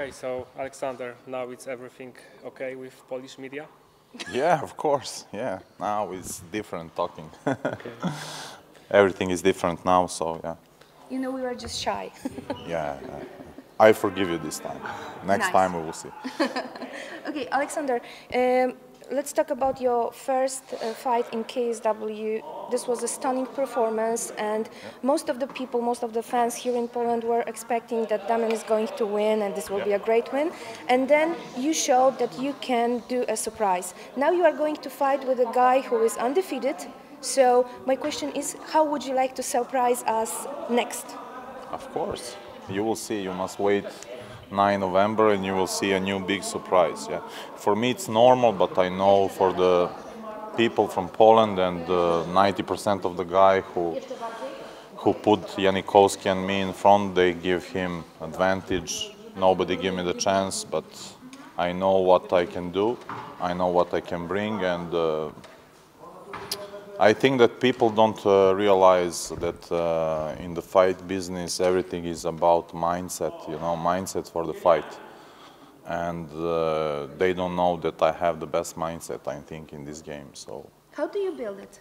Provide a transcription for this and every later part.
Okay, so Alexander, now it's everything okay with Polish media? Yeah, of course. Yeah, now it's different talking. Okay. Everything is different now, so yeah. You know, we were just shy. Yeah, I forgive you this time. Next time we will see. Okay, Alexander, let's talk about your first fight in KSW. This was a stunning performance, and most of the people, most of the fans here in Poland were expecting that Damian is going to win and this will be a great win. And then you showed that you can do a surprise. Now you are going to fight with a guy who is undefeated. So my question is, how would you like to surprise us next? Of course. You will see. You must wait 9 November and you will see a new big surprise. Yeah. For me it's normal, but I know for the people from Poland and 90% of the guy who put Janikowski and me in front, they give him advantage. Nobody give me the chance, but I know what I can do. I know what I can bring, and I think that people don't realize that in the fight business everything is about mindset, you know, mindset for the fight. And they don't know that I have the best mindset, I think, in this game. So how do you build it?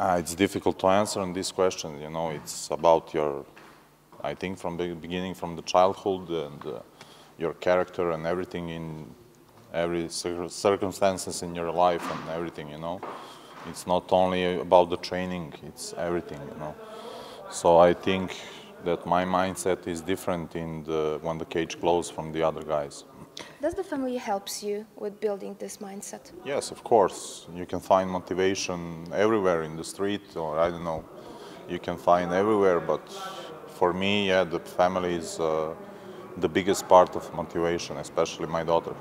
It's difficult to answer on this question, you know, it's about your, I think, from the beginning, from the childhood and your character and everything in every circumstances in your life and everything, you know. It's not only about the training, it's everything, you know. So I think that my mindset is different in the, when the cage closes from the other guys. Does the family help you with building this mindset? Yes, of course. You can find motivation everywhere in the street, or I don't know, you can find everywhere. But for me, yeah, the family is the biggest part of motivation, especially my daughter.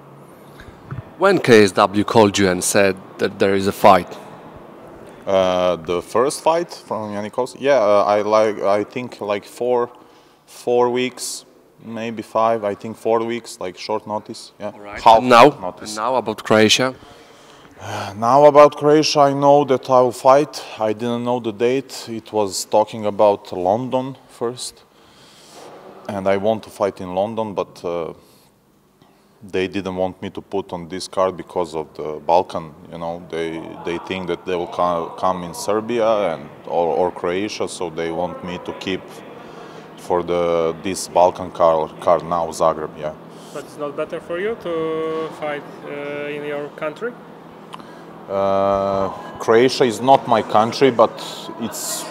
When KSW called you and said that there is a fight? The first fight from Janikowski? Yeah, I think like four weeks, maybe 5. I think 4 weeks, like short notice. Yeah. All right. And now about Croatia. Now about Croatia, I know that I will fight. I didn't know the date. It was talking about London first, and I want to fight in London, but they didn't want me to put on this card because of the Balkan, you know, they think that they will come in Serbia and or Croatia, so they want me to keep for the this Balkan card now, Zagreb, yeah. But it's not better for you to fight in your country? Croatia is not my country, but it's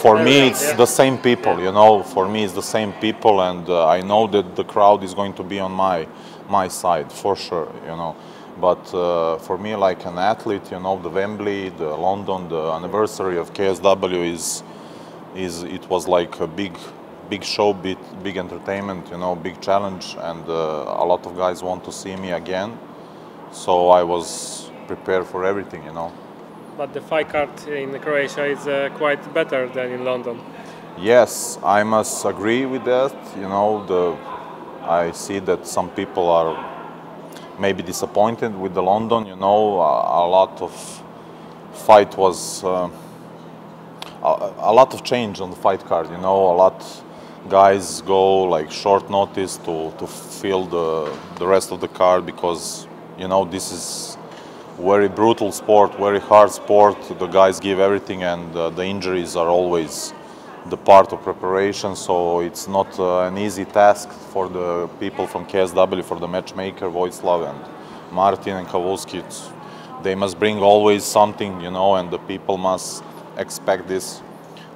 for me it's the same people, you know, for me it's the same people, and I know that the crowd is going to be on my side for sure, you know, but for me, like an athlete, you know, the Wembley, the London, the anniversary of KSW it was like a big show, big entertainment, you know, big challenge, and a lot of guys want to see me again, so I was prepared for everything, you know. But the fight card in Croatia is quite better than in London. Yes, I must agree with that, you know. I see that some people are maybe disappointed with the London, you know, a lot of fight was, a lot of change on the fight card, you know, a lot guys go like short notice to fill the rest of the card because, you know, this is very brutal sport, very hard sport, the guys give everything, and the injuries are always the part of preparation, so it's not an easy task for the people from KSW, for the matchmaker, Voislav and Martin and Kowalski. They must bring always something, you know, and the people must expect this.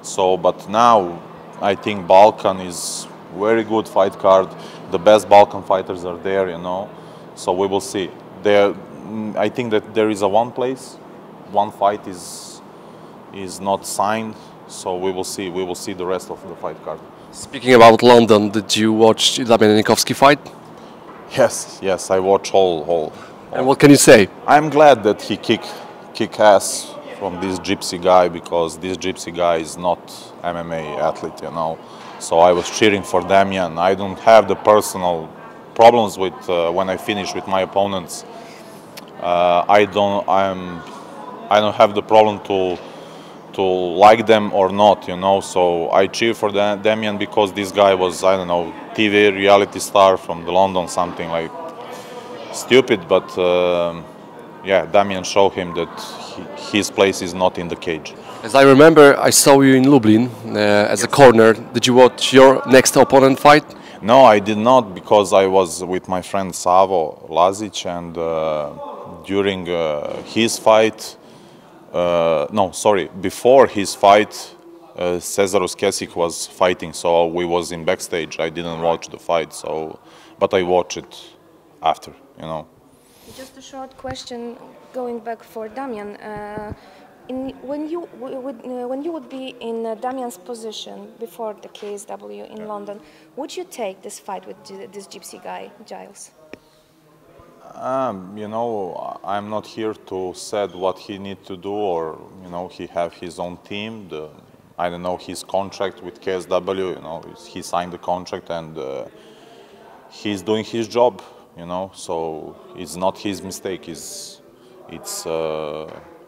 So, but now I think Balkan is very good fight card. The best Balkan fighters are there, you know, so we will see. There, I think that there is a one place, one fight is not signed. So we will see the rest of the fight card. Speaking about London, did you watch Damian Janikowski fight? Yes, yes, I watch all. And what can you say? I'm glad that he kick ass from this gypsy guy, because this gypsy guy is not MMA athlete, you know. So I was cheering for Damian. I don't have the personal problems with when I finish with my opponents. I don't have the problem to to like them or not, you know. So I cheer for Damian because this guy was, I don't know, TV reality star from the London, something like stupid. But yeah, Damian showed him that his place is not in the cage. As I remember, I saw you in Lublin as a corner. Did you watch your next opponent fight? No, I did not, because I was with my friend Savo Lazic, and during his fight, no, sorry, before his fight, Cezary Kęsik was fighting, so we was in backstage. I didn't watch the fight, so, but I watched it after, you know. Just a short question, going back for Damian. When you would be in Damian's position before the KSW in London, would you take this fight with this gypsy guy, Giles? You know, I'm not here to say what he needs to do, or, you know, he have his own team. I don't know, his contract with KSW, you know, he signed the contract, and he's doing his job, you know, so it's not his mistake. It's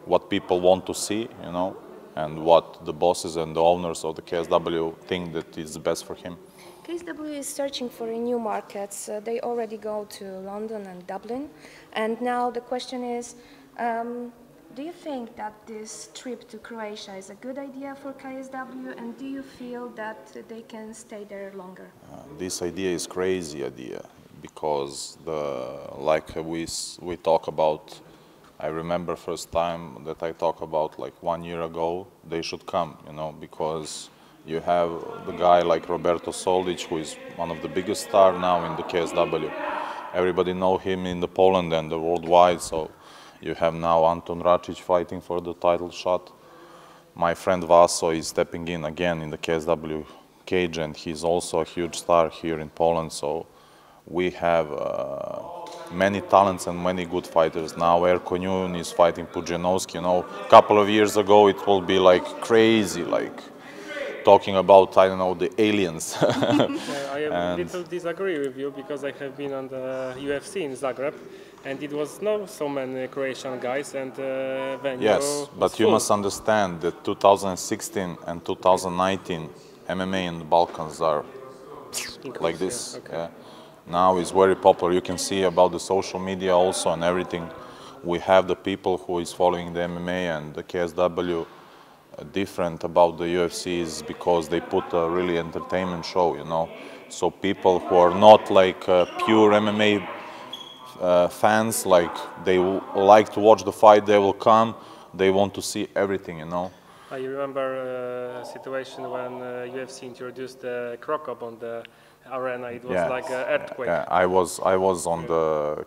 what people want to see, you know, and what the bosses and the owners of the KSW think that is best for him. KSW is searching for new markets. They already go to London and Dublin. And now the question is, do you think that this trip to Croatia is a good idea for KSW, and do you feel that they can stay there longer? This idea is crazy idea, because like we talk about, I remember first time that I talk about, like 1 year ago, they should come, you know, because you have the guy like Roberto Soldić, who is one of the biggest stars now in the KSW. Everybody know him in the Poland and the worldwide, so you have now Anton Račić fighting for the title shot. My friend Vaso is stepping in again in the KSW cage, and he's also a huge star here in Poland, so we have many talents and many good fighters. Now Erko Nune is fighting Pudzianowski, you know. A couple of years ago it will be like crazy, like talking about, I don't know, the aliens. I little disagree with you, because I have been on the UFC in Zagreb, and it was not so many Croatian guys, and venue. Yes, but you must understand that 2016 and 2019 MMA in the Balkans are like this. Yeah, okay. Now is very popular. You can see about the social media also and everything. We have the people who is following the MMA and the KSW. Different about the UFC is because they put a really entertainment show, you know. So people who are not like pure MMA fans, like they like to watch the fight, they will come. They want to see everything, you know. I remember a situation when UFC introduced the Krokop on the arena. It was like an earthquake. I was on the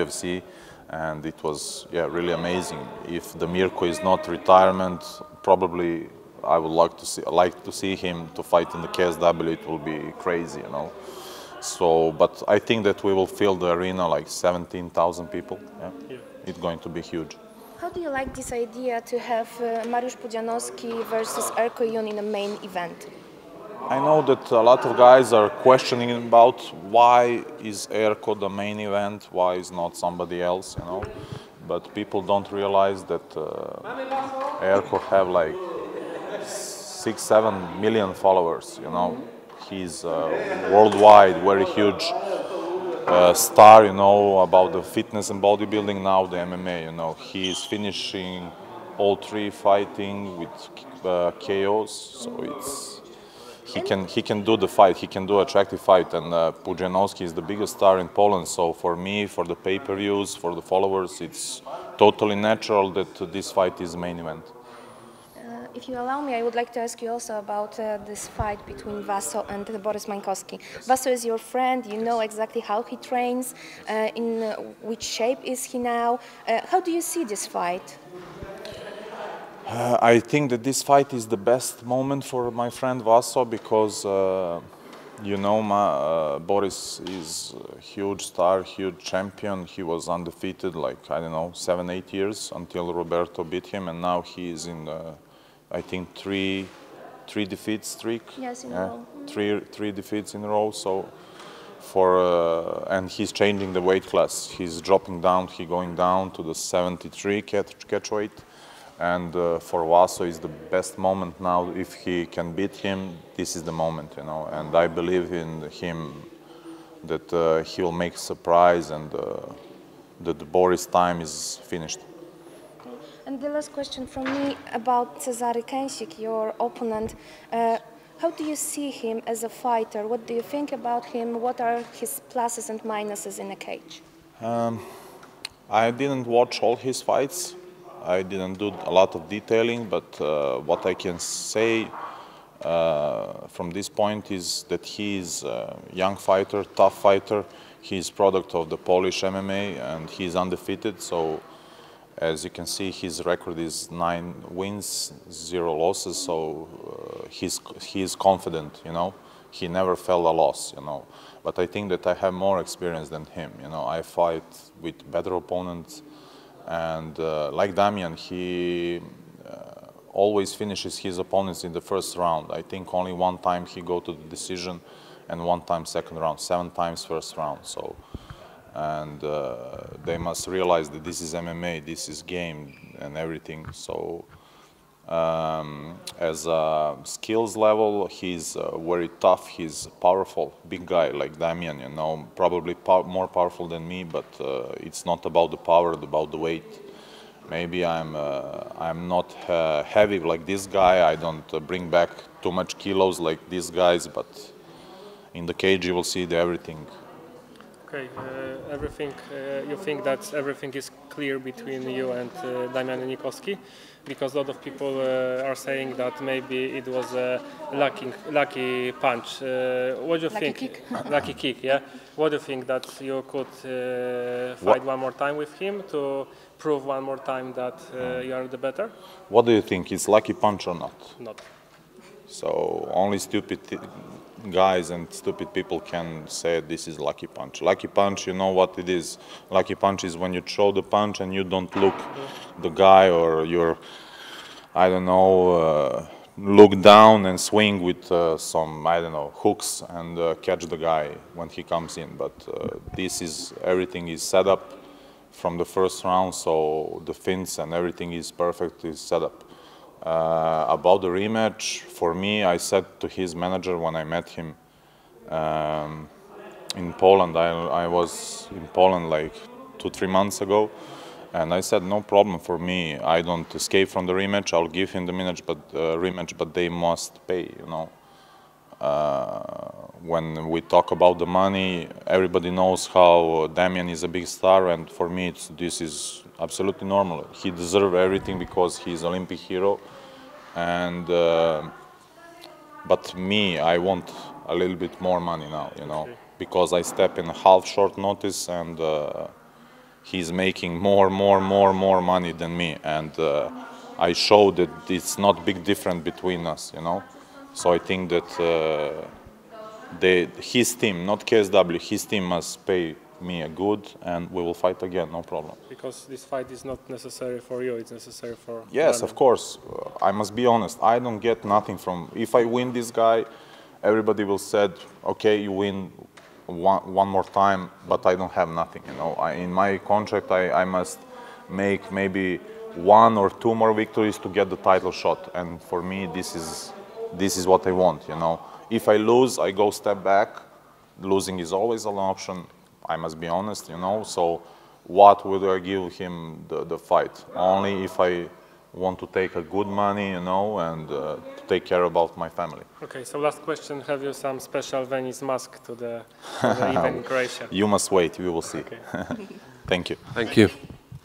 UFC, and it was really amazing. If the Mirko is not retirement, probably I would like to see him to fight in the KSW. It will be crazy, you know. So, but I think that we will fill the arena like 17,000 people. Yeah? Yeah. It's going to be huge. How do you like this idea to have Mariusz Pudzianowski versus Erko Nune in a main event? I know that a lot of guys are questioning about why is Erko the main event, why is not somebody else, you know. But people don't realize that Erko have like 6–7 million followers, you know. He's worldwide, very huge star, you know, about the fitness and bodybuilding, now the MMA, you know. He is finishing all three fighting with KOs, so it's... He can do the fight, he can do attractive fight, and Pudzianowski is the biggest star in Poland, so for me, for the pay-per-views, for the followers, it's totally natural that this fight is main event. If you allow me, I would like to ask you also about this fight between Vaso and Boris Mankowski. Yes. Vaso is your friend, you know exactly how he trains, in which shape is he now. How do you see this fight? I think that this fight is the best moment for my friend Vaso, because, you know, Boris is a huge star, huge champion. He was undefeated, like, I don't know, 7–8 years until Roberto beat him, and now he is in, I think, three defeat streak. Yes, in a row. Three defeats in a row. So, and he's changing the weight class. He's dropping down. He's going down to the 73 catch weight. And for Vaso is the best moment now. If he can beat him, this is the moment, you know. And I believe in him that he will make a surprise and that Boris' time is finished. And the last question from me about Cezary Kęsik, your opponent. How do you see him as a fighter? What do you think about him? What are his pluses and minuses in a cage? I didn't watch all his fights. I didn't do a lot of detailing, but what I can say from this point is that he is a young fighter, tough fighter. He is product of the Polish MMA and he is undefeated. So, as you can see, his record is 9 wins, 0 losses. So he is confident, you know. He never felt a loss, you know. But I think that I have more experience than him, you know. I fight with better opponents. And like Damian, he always finishes his opponents in the first round. I think only one time he go to the decision and one time second round, 7 times first round. So, and they must realize that this is MMA, this is game and everything. So as a skills level, he's very tough, he's powerful, big guy like Damian, you know, probably more powerful than me, but it's not about the power, it's about the weight. Maybe I'm not heavy like this guy, I don't bring back too much kilos like these guys, but in the cage you will see the everything. Okay, everything, you think that everything is clear between you and Damian Janikowski? Because a lot of people are saying that maybe it was a lucky punch. What do you think? Kick. Lucky kick, yeah. What do you think that you could fight one more time with him to prove one more time that you are the better? What do you think? Is lucky punch or not? Not. So only stupid guys and stupid people can say this is lucky punch. Lucky punch, you know what it is. Lucky punch is when you throw the punch and you don't look the guy, or you're, I don't know, look down and swing with some, I don't know, hooks and catch the guy when he comes in. But this is, everything is set up from the first round, so the fins and everything is perfectly set up. About the rematch, for me, I said to his manager when I met him in Poland, I was in Poland like 2-3 months ago, and I said, no problem for me, I don't escape from the rematch, I'll give him the minute, but, rematch, but they must pay, you know. When we talk about the money, everybody knows how Damian is a big star, and for me this is absolutely normal. He deserves everything because he is an Olympic hero. And but me, I want a little bit more money now, you know, because I step in half short notice, and he's making more money than me, and I show that it's not big difference between us, you know. So I think that his team, not KSW, his team must pay me a good, and we will fight again, no problem. Because this fight is not necessary for you, it's necessary for... Yes, Damian. Of course. I must be honest, I don't get nothing from... If I win this guy, everybody will say, okay, you win one more time, but I don't have nothing, you know. In my contract, I must make maybe 1 or 2 more victories to get the title shot. And for me, this is what I want, you know. If I lose, I go step back. Losing is always an option. I must be honest, you know. So what would I give him the fight? Only if I want to take a good money, you know, and to take care about my family. Okay, so last question. Have you some special Venice mask to the event in Croatia? You must wait. We will see. Okay. Thank you. Thank you.